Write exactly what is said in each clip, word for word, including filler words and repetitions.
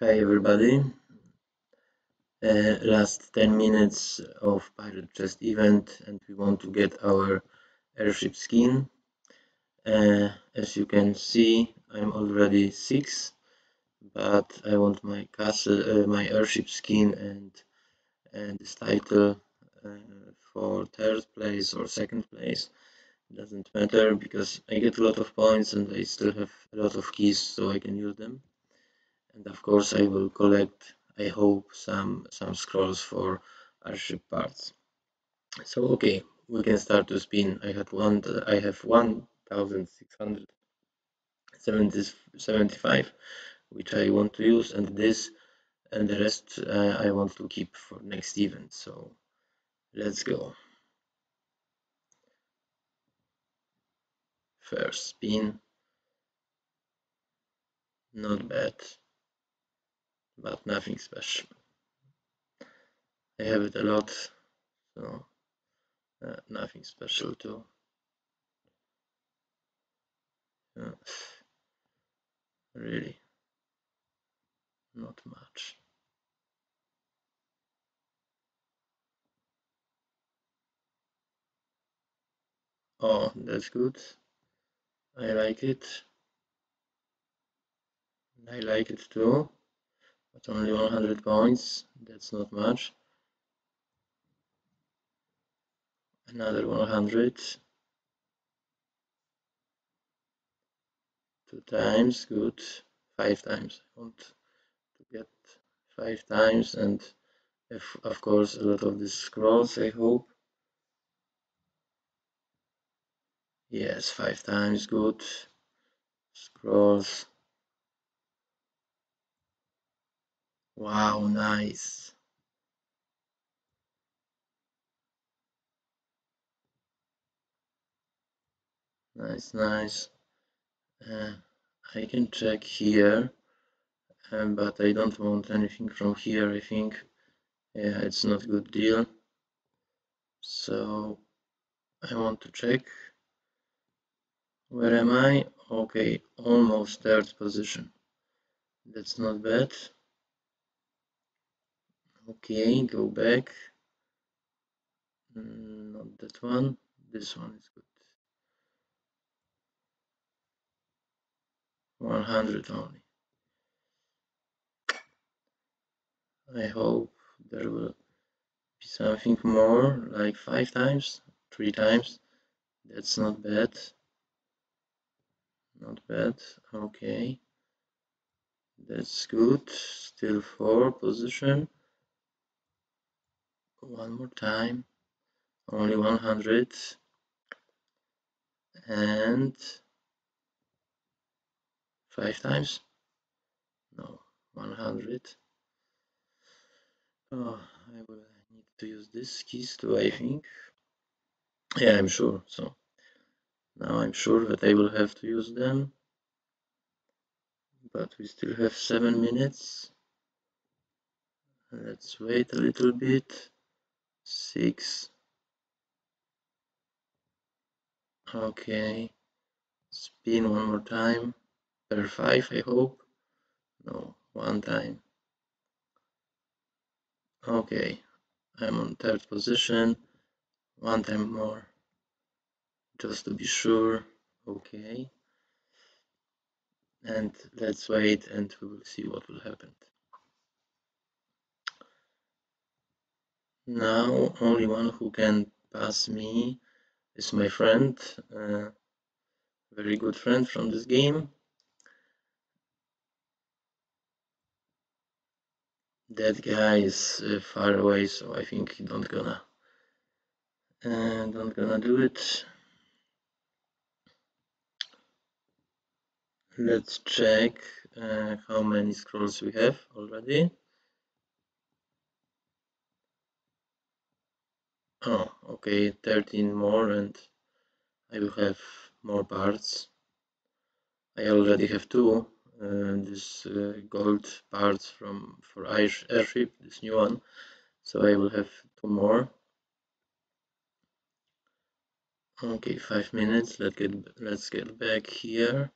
Hi everybody, uh, last ten minutes of Pirate Chest event, and we want to get our airship skin. Uh, as you can see, I'm already six, but I want my castle, uh, my airship skin and, and this title uh, for third place or second place. It doesn't matter because I get a lot of points and I still have a lot of keys, so I can use them. And of course I will collect, I hope, some some scrolls for airship parts. So okay, we can start to spin. I had one I have one thousand six hundred seventy-five, which I want to use, and this and the rest uh, I want to keep for next event. So let's go. First spin. Not bad. But nothing special. I have it a lot, so uh, nothing special too. Uh, really, not much. Oh, that's good. I like it. I like it too. But only one hundred points, that's not much. Another one hundred. Two times, good. Five times. I want to get five times, and if, of course, a lot of these scrolls, I hope. Yes, five times, good. Scrolls. Wow, nice. Nice, nice. Uh, I can check here, um, but I don't want anything from here, I think. Yeah, it's not a good deal. So, I want to check. Where am I? Okay, almost third position. That's not bad. Okay, go back. Mm, not that one. This one is good. one hundred only. I hope there will be something more, like five times, three times. That's not bad. Not bad. Okay. That's good. Still four position. One more time, only one hundred, and five times, no, one hundred. Oh, I will need to use this keys too, I think. Yeah, I'm sure. So now I'm sure that I will have to use them, but we still have seven minutes. Let's wait a little bit. Six. Okay, spin one more time per five, I hope. No, one time. Okay, I'm on third position. One time more, just to be sure. Okay, and let's wait, and we will see what will happen. Now, only one who can pass me is my friend, uh, very good friend from this game. That guy is uh, far away, so I think he don't gonna, uh, don't gonna do it. Let's check uh, how many scrolls we have already. Oh, okay, thirteen more, and I will have more parts. I already have two, uh, this uh, gold parts from for airship, this new one, so I will have two more. Okay, five minutes. Let's get let's get back here.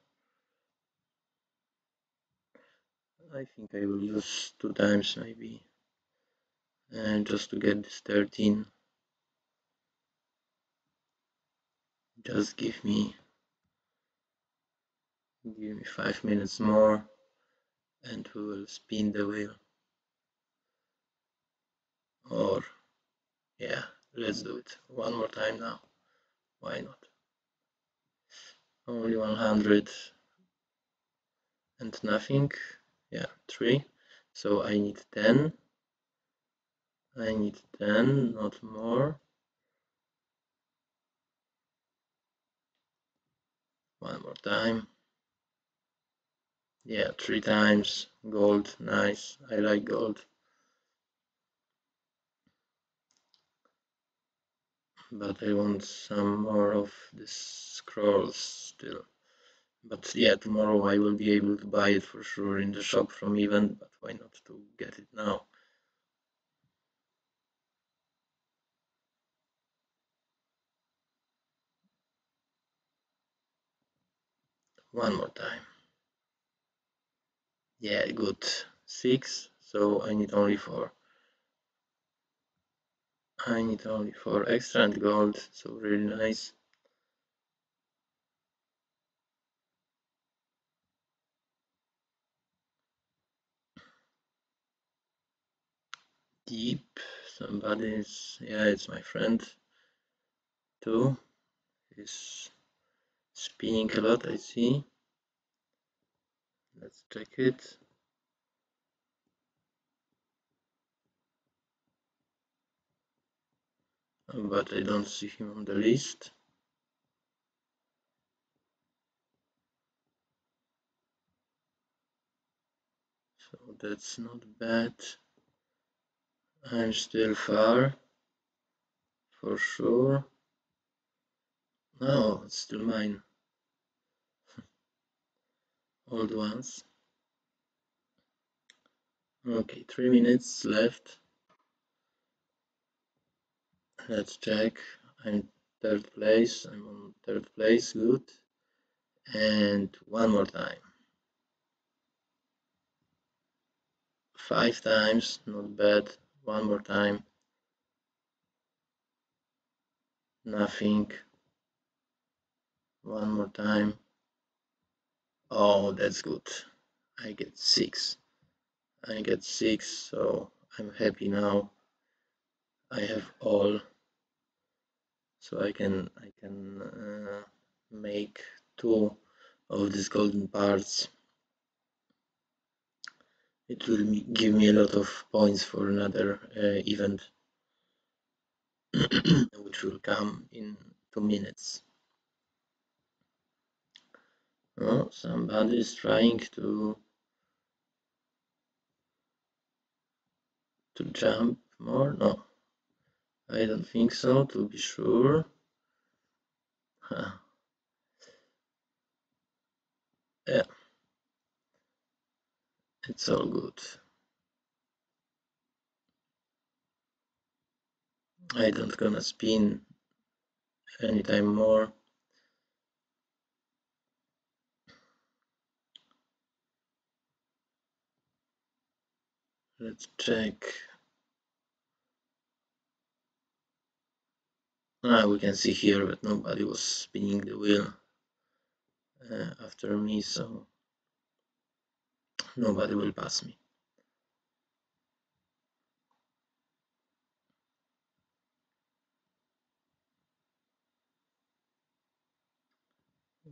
I think I will use two times maybe, and just to get this thirteen. Just give me give me five minutes more and we will spin the wheel. Or yeah, let's do it one more time now, why not? Only one hundred and nothing. Yeah, three. So I need ten. I need ten, not more. One more time. Yeah, three times. Gold, nice. I like gold. But I want some more of these scrolls still. But yeah, tomorrow I will be able to buy it for sure in the shop from event, but why not to get it now? One more time. Yeah, good. Six, so I need only four. I need only four extra and gold, so really nice. Deep, somebody's, yeah, it's my friend too. He's spinning a lot, I see. Let's check it. But I don't see him on the list. So that's not bad. I'm still far, for sure. No, it's still mine. Old ones. Okay, three minutes left. Let's check. I'm third place. I'm on third place. Good. And one more time. Five times. Not bad. One more time. Nothing. One more time. Oh, that's good. I get six. I get six, so I'm happy now. I have all. So I can I can uh, make two of these golden parts. It will give me a lot of points for another uh, event, which will come in two minutes. Oh, somebody is trying to to jump more. No, I don't think so. To be sure. Huh. Yeah. It's all good. I don't gonna spin anytime more. Let's check. Ah, we can see here that nobody was spinning the wheel uh, after me, so nobody will pass me.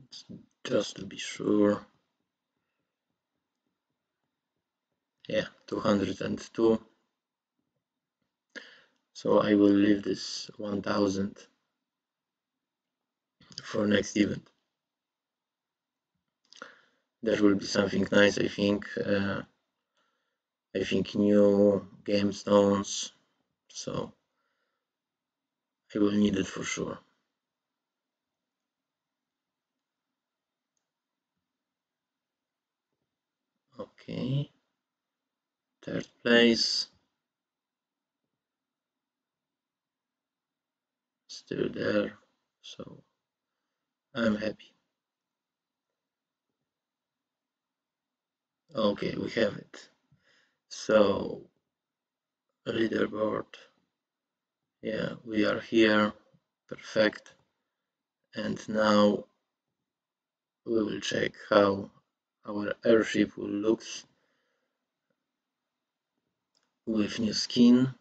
It's just to be sure. Yeah, two hundred two. So I will leave this one thousand for next event. There will be something nice, I think. Uh, I think new game stones, so I will need it for sure. Okay, third place. Still there, so I'm happy. Okay, we have it. So leaderboard, yeah, we are here, perfect. And now we will check how our airship will looks with new skin.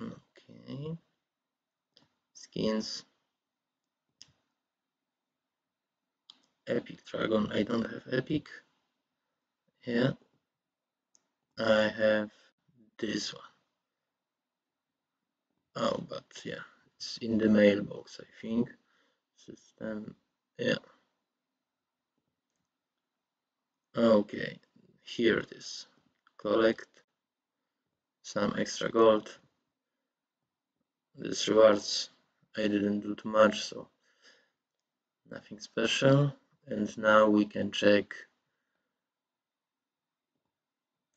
Okay, skins, epic dragon. I don't have epic. Yeah, I have this one. Oh, but yeah, it's in the mailbox, I think. System, yeah. Okay, here it is. Collect some extra gold. These rewards, I didn't do too much, so nothing special. And now we can check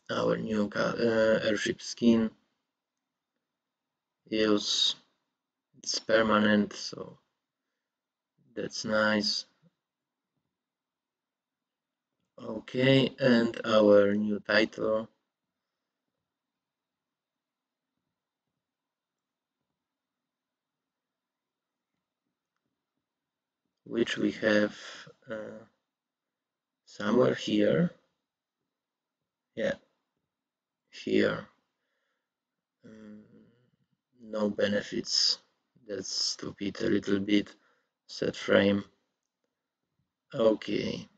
our new uh, airship skin. Use, it's permanent, so that's nice. Okay, and our new title, which we have uh, somewhere here. Yeah, here. Um, No benefits, that's stupid a little bit. Set frame. Okay.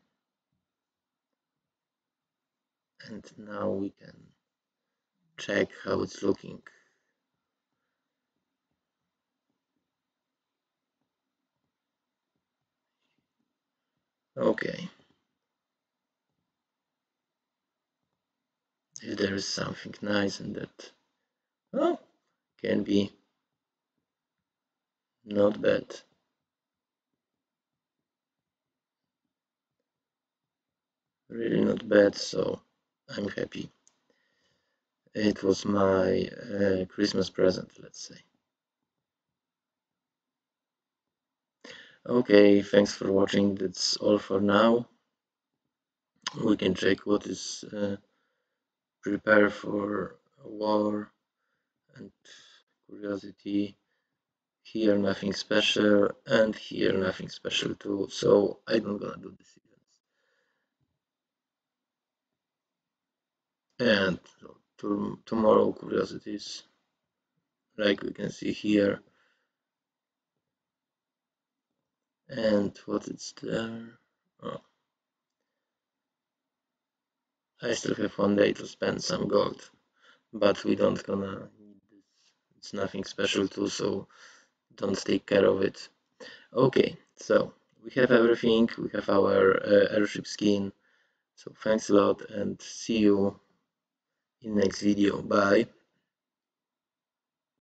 And now we can check how it's looking. Okay. If there is something nice in that. Oh! Can be not bad. Really not bad, so I'm happy. It was my uh, Christmas present, let's say. Okay, thanks for watching. That's all for now. We can check what is uh, prepared for war and curiosity. Here nothing special, and here nothing special too, so I'm not gonna do this event. And to, tomorrow curiosities, like we can see here. And what is there? Oh. I still have one day to spend some gold, but we don't gonna. It's nothing special too, so don't take care of it. Okay, so we have everything, we have our uh, airship skin, so thanks a lot and see you in next video. Bye.